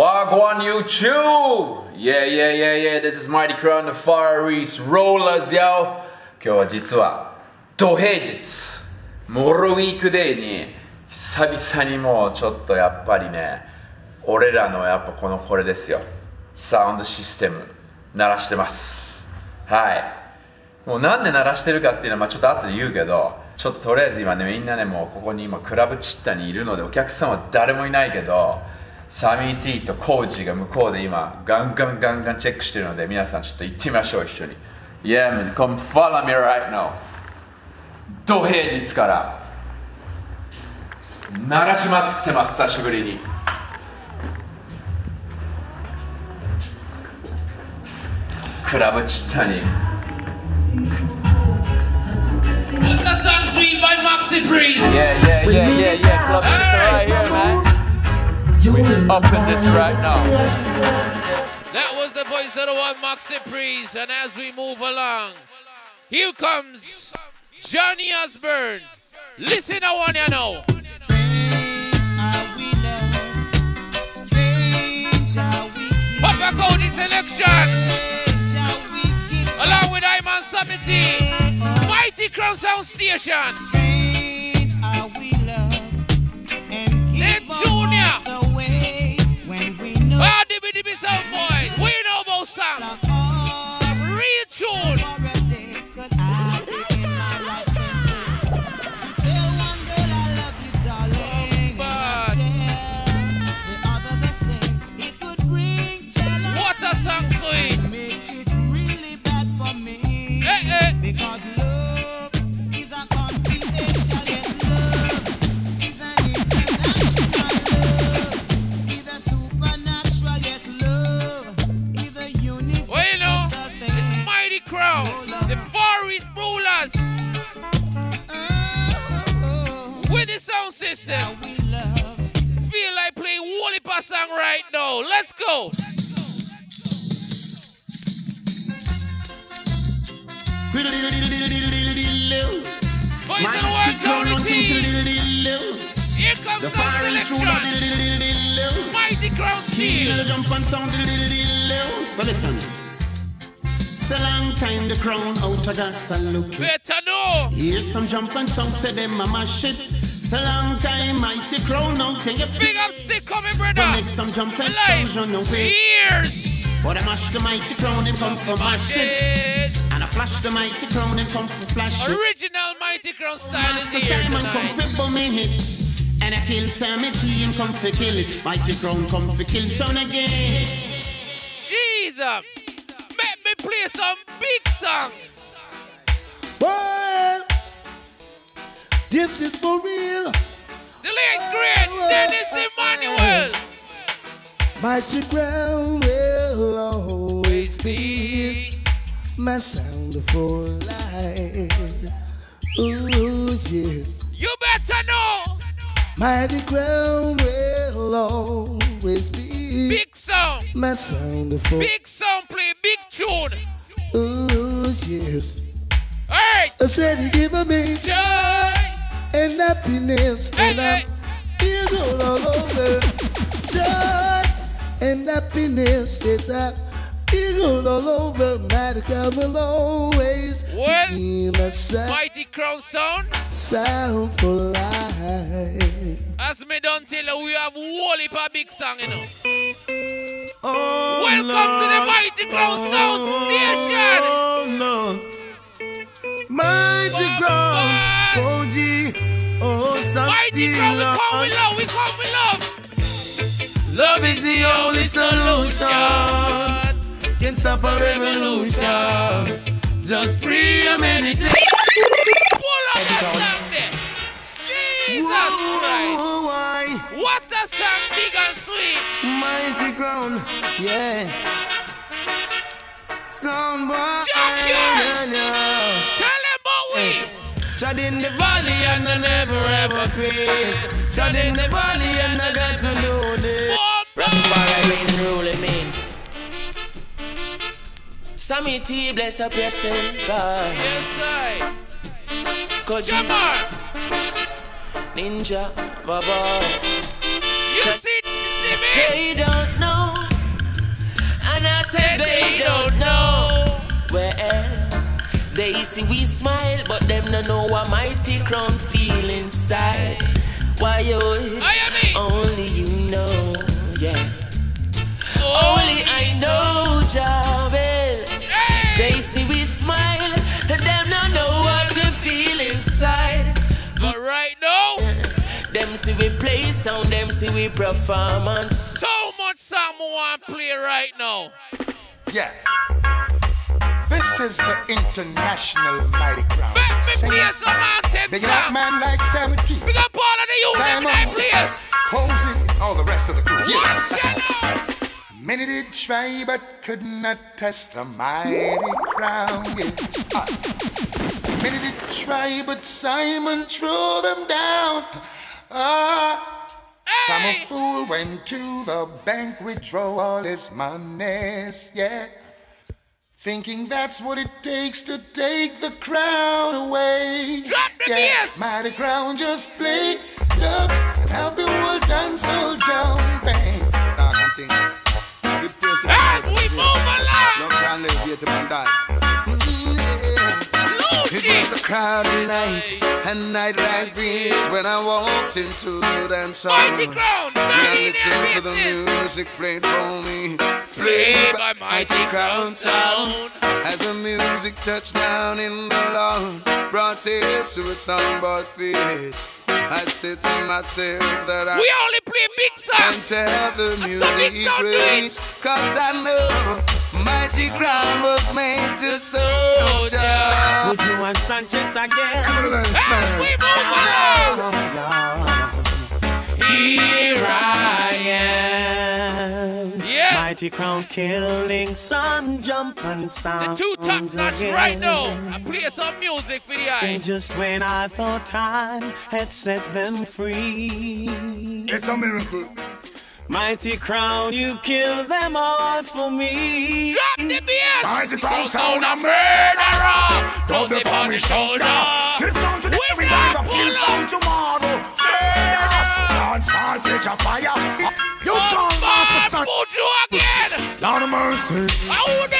Wagwan YouTube! Yeah, this is Mighty Crown the Far East Rollers, yo! 今日は実は土平日モロウィークデーに久々にもうちょっとやっぱりね俺らのやっぱこれですよサウンドシステム鳴らしてます。はいもうなんで鳴らしてるかっていうのはちょっと後で言うけどちょっととりあえず今ねみんなねもうここに今クラブチッタにいるのでお客さんは誰もいないけどサミー T とコージが向こうで今ガンガンチェックしてるので皆さんちょっと行ってみましょう一緒に。 Yeah man, come follow me right now。 土平日から鳴らしまくってます久しぶりに。クラブチッタにLet the song sweet by Maxi Breeze. Yeah, Club Chitta right here man. We open this right now. That was the voice of the one Maxi Priest, and as we move along, here comes Johnny Osborne. Listen to one you know. Papa Cody Selection, along with Iman Sabiti, Mighty Crown Sound Station. Better know. Here's some jump and sound, say them mama shit. So long time, Mighty Crown now can you big up stick coming, brother? Make some jump and sound on the way. Years. But I mash the Mighty Crown and come for my shit. And I flash the Mighty Crown and come for flash. Original Mighty Crown style is here tonight. Master Simon come for it, and I kill Sammy T and come for kill it. Mighty Crown come for kill son again. Jesus, make me play some big song. Well, this is for real. The late great Dennis Emmanuel. Mighty Crown will always be my sound for life. Ooh, yes. You better know. Mighty Crown will always be big sound. My sound for big sound play big tune. Ooh, yes. Right. I said he gave me joy and happiness, and I feel all over. Joy and happiness, yes, I feel all over. Mighty Crown will always be my sound. Mighty Crown sound? Sound for life. As me don't tell you, we have wally for big song, you know. Oh, welcome to the Mighty Crown Sound Station. Oh, no. Mighty Crown, OG, oh, something Mighty Crown, we come with love, Love is the only solution. Can't stop a revolution. Just free a minute. Pull up the song there. Jesus Christ. What a song, big and sweet. Mighty Crown, yeah. Somebody. Chad in the valley and I never ever quit. Chad in the valley and I got to know this. Rastafari been ruling me. Sammy T, bless up yourself. Yes, I. Koji, Ninja, Baba. You see me? They don't know. And I said they don't know. Well, they see we smile, but them don't know what mighty crown feel inside. Why you? Only you know, yeah. Only I know, Jabel. They see we smile, them don't know what they feel inside. But right now, them see we play sound, them see we performance. So much song we want to play right now. Yeah. This is the international mighty crowd. Big up man like 70. Big up all of the youth and players. Posing and all the rest of the crew. Yes. Many did try but could not test the mighty crowd. Yeah. Many did try but Simon threw them down. Hey. Some fool went to the bank, withdraw all his monies, yeah. Thinking that's what it takes to take the crown away. Drop the BS. Mighty crown just play dubs and have the world dance all down, bang. As we move along. Long time live here to Bandai. It was a crowd at night, and night like this, when I walked into the dance hall. I listened to the music played for me, played by Mighty Crown Sound. As the music touched down in the lawn, brought tears to a soundboard's face. I said to myself that I we only play big songs. Can't tell the music race, cause I know Mighty Crown was made to soldier. Would you want Sanchez again? As we move along, here I am. Yeah. Mighty Crown killing some jumping sounds. The two top nuts right now. I play some music for the eye. And just when I thought time had set them free, it's a miracle. Mighty Crown, you kill them all for me. Drop the BS! Mighty Crown sound a murderer! Throw the on his shoulder! Kill sound today, we got the kill sound tomorrow! Murderer! Non-stop, pitch a fire! You don't master son! Put you again! Lord of mercy! How they?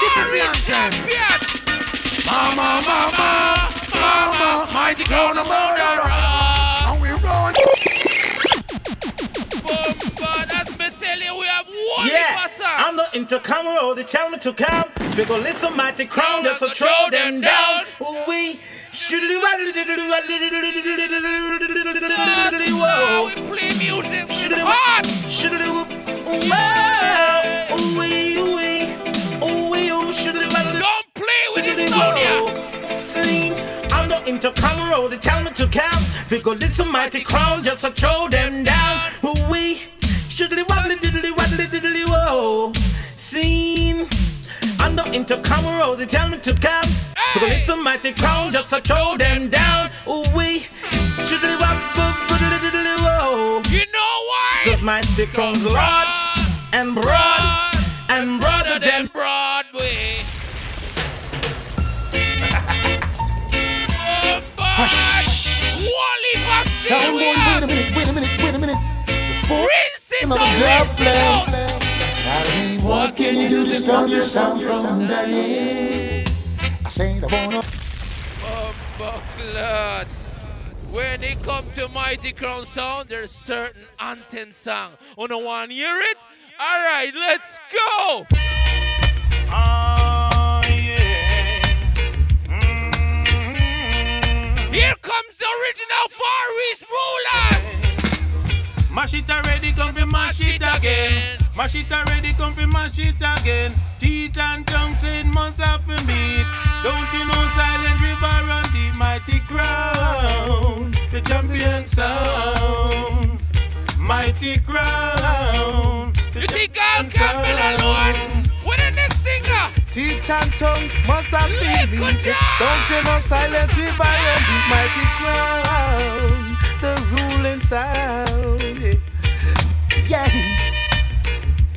This is the anthem! Mama! Mighty Crown a murderer! And we run! Yeah, I'm the intercamera, they tell me to come. They go listen, Mighty Crown, just to throw them down. We play music hot. Don't play with this audio. See, I'm the intercamera, they tell me to come. They go listen, Mighty Crown, just to throw them down. We shoodly wobbly diddly wobbly diddly whoa. Scene. I'm not into cameras, they tell me to come. But it's a mighty crown, just to throw them down. Ooh wee. Shoodly wobbly diddly whoa. You know why? Cause mighty crown's large and broad and broader than Broadway. Wait a minute. Rinse it or rinse it out. I mean, what can you do to stop yourself from dying? I say the one Lord. When it comes to Mighty Crown Sound, there's certain anthem song. Oh, no one hear it? Alright, let's go! Here comes the original Far East ruler! Mash it already, come for mash it again. Mash it already, come for mash it again. Teeth and tongue said must have been beat. Don't you know silent river on the mighty crown, the champion sound. Mighty crown. You think I'll come in alone? With the next singer. Teeth and tongue must have been beat. Don't you know silent river on the mighty crown, the ruling sound. Yeah.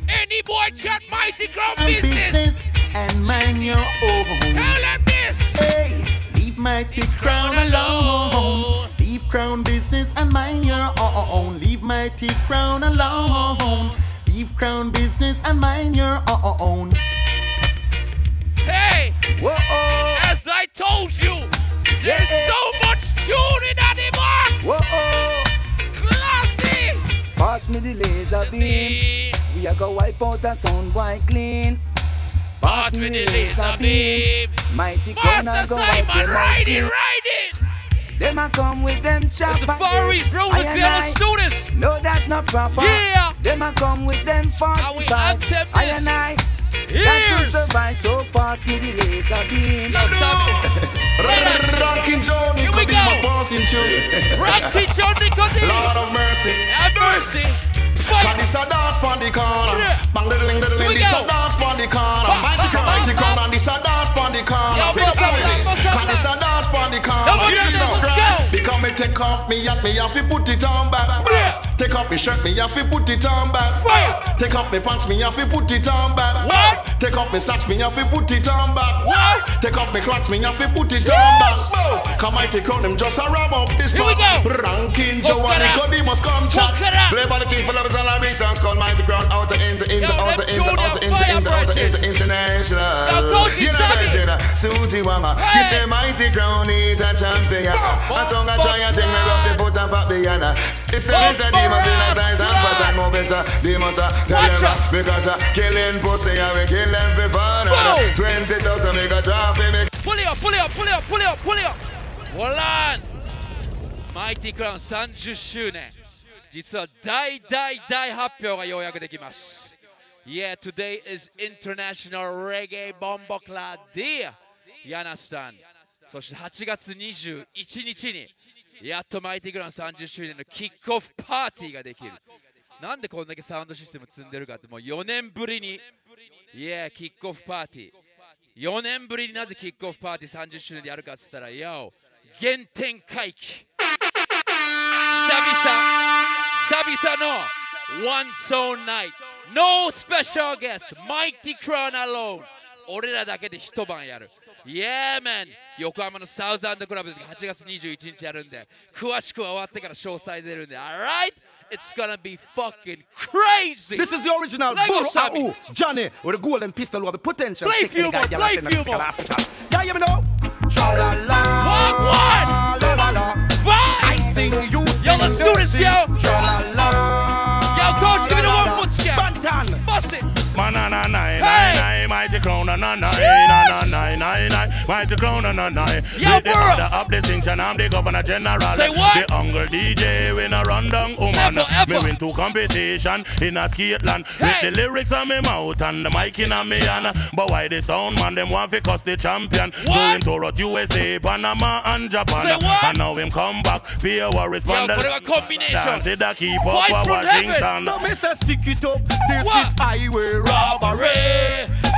Any boy chat Mighty Crown business and mind your own. Tell them this. Hey, leave Mighty Crown alone. Leave Crown business and mind your own. Leave mighty crown alone. Leave crown business and mind your own. Hey! Whoa! As I told you, there's so much tune in that box! Whoa! Classy! Pass me the laser beam. We are gonna wipe out that sound white clean. Pass me the laser beam. Mighty crown and go wipe them out clean. Them a come with them chopper. It's the Far East Rollers, fellow students. No, that's not proper. Yeah. Them a come with them 45. I and I. Got to survive, so pass me the laser beam. Rockin' Joe Nicodem was passing through. Rockin' Joe Nicodem. Lord of mercy. Have mercy. But this a dance pon the corner. Bang diddling diddling. This a dance pon the corner. Mighty corner. This a dance pon the corner. Pick up with it. This a dance pon the corner. Because me take off me hat, me have to put it on back. Take off me shirt, me have to put it on back. Take off me pants, me have to put it on back. What? Take off me socks, me have to put it on back. What? Take off me clocks, me have to put it on back. Come I take on them just a ram up this back. Ranking Joe and Nicodem must come chat. Play by the king for lovers and big songs called Mighty Crown. Out the international. Susie Wama, she say Mighty Crown is a champion. A song a giant thing, me rub the foot and pop the yana. It's a reason demons in a size and pattern more better. Demons are telling because killing pussy and we kill them for fun. 20,000 we got dropping me. Pull it up, pull it up, pull it up, pull it up, pull it up. Hold on. Mighty Crown 30周年. 実は大大大発表がようやくできます。 Yeah, today is International Reggae Bombocla Day. Yanastan. そして8月21日にやっとマイティグラン30周年のキックオフパーティーができる。なんでこんだけサウンドシステム積んでるかってもう4年ぶりに。Yeah, キックオフパーティー。4年ぶりになぜキックオフパーティー30周年でやるかっつったら、よ、原点回帰。久々のOne Soul Night。No special guest. Mighty Crown alone. 俺らだけで一晩やる。Yeah, man. 横浜のサウザンドクラブで8月21日やるんで、詳しくは終わってから詳細出るんで。Alright? It's gonna be fucking crazy. This is the original. Buru Johnny with a golden pistol with the potential. Play few more. Play few more. Yeah, you know. Walk one. Five. I sing you. Yo, let's do this, yo. Yo, coach, give me the 1 foot step. Bantan. Bust it. Mighty Crown and Mighty Crown and I. The order of distinction, I'm the Governor General. Say what? The Uncle DJ win a rundown woman. Me win 2 competition in a Scotland. With the lyrics on me mouth and the mic in me hand. But why the sound man them want to cost the champion? Going to road USA, Panama and Japan. And now him come back, fear war responders. Yo, what a combination. Dance it a keep up for Washington. So me say stick it up, this is highway robbery.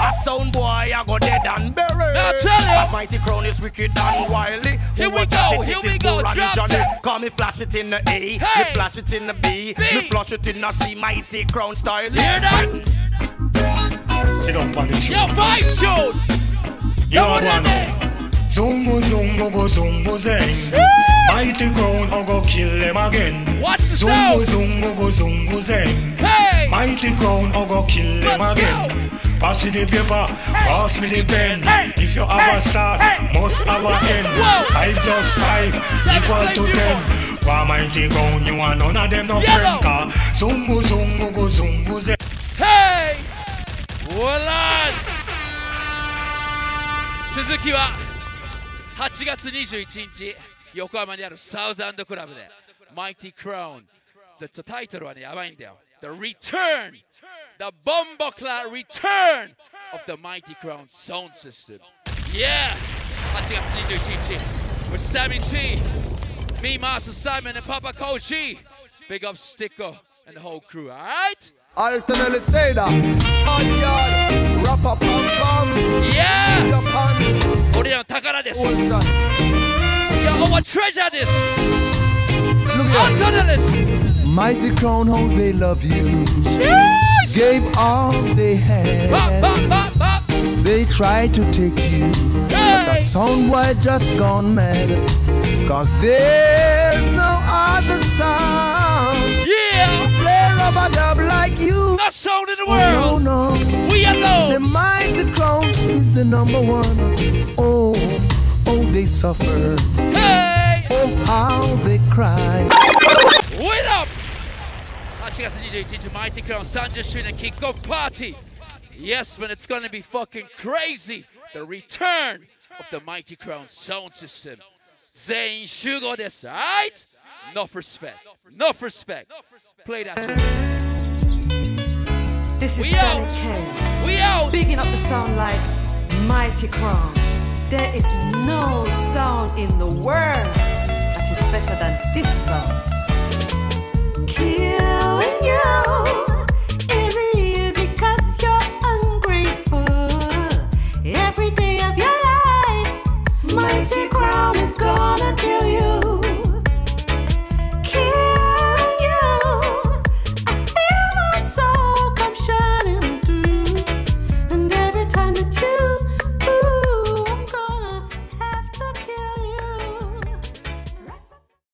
A sound boy I go dead and buried. Now tell him. Mighty Crown is wicked and wily. Here we go, here we go. Drop that. Call me flash it in the A, me flash it in the B, me flash it in the C. Mighty Crown style. Hear that? Sit down, bang it. Yo, vibe show. Yo, one. Zumbo, zumbo, go zumbo zeng. Mighty Crown, I go kill them again. Watch the sound. Zumbo, zumbo, go zumbo zeng. Hey. Mighty Crown, I go kill them again. Pass me the paper, pass me the pen. If you have a start, must have a end. 5 + 5 = 10. Why Mighty Crown, you are none of them no friend. Zumbo, zumbo, go zumbo zeng. Hey! Voila! Suzuki wa 8月21日横浜にあるサウザンドクラブで Mighty Crown タイトルはねやばいんだよ。 The Return! The Bombocla Return of the Mighty Crown Sound System. Yeah! 8月21日 with Sammy T, me, Master Simon, and Papa Koji. Big up Sticko and the whole crew, alright? Alternately say that. Rapper pom-pom. Yeah! 俺らの宝です。Yo, our treasure this! Alternately! Mighty Crown, how they love you. Cheers! Gave all they had. Bop, bop, bop, bop. They tried to take you, but the sound was just gone mad. Cause there's no other sound. Yeah! Play rubber dub like you. No soul in the world. No, no. We alone. The mind to crown is the number one. Oh, oh, they suffer. Hey. Oh, how they cry. Wait up. Actually, that's the DJ teacher Mighty Crown Sanjay Shin and Kickoff Party. Yes, man, it's gonna be fucking crazy. The return of the Mighty Crown sound system. Zayn Sugar, that's right. Enough respect. Enough respect. Play that. This is Johnny K. We out. Bigging up the sound like Mighty Crown. There is no sound in the world that is better than this sound.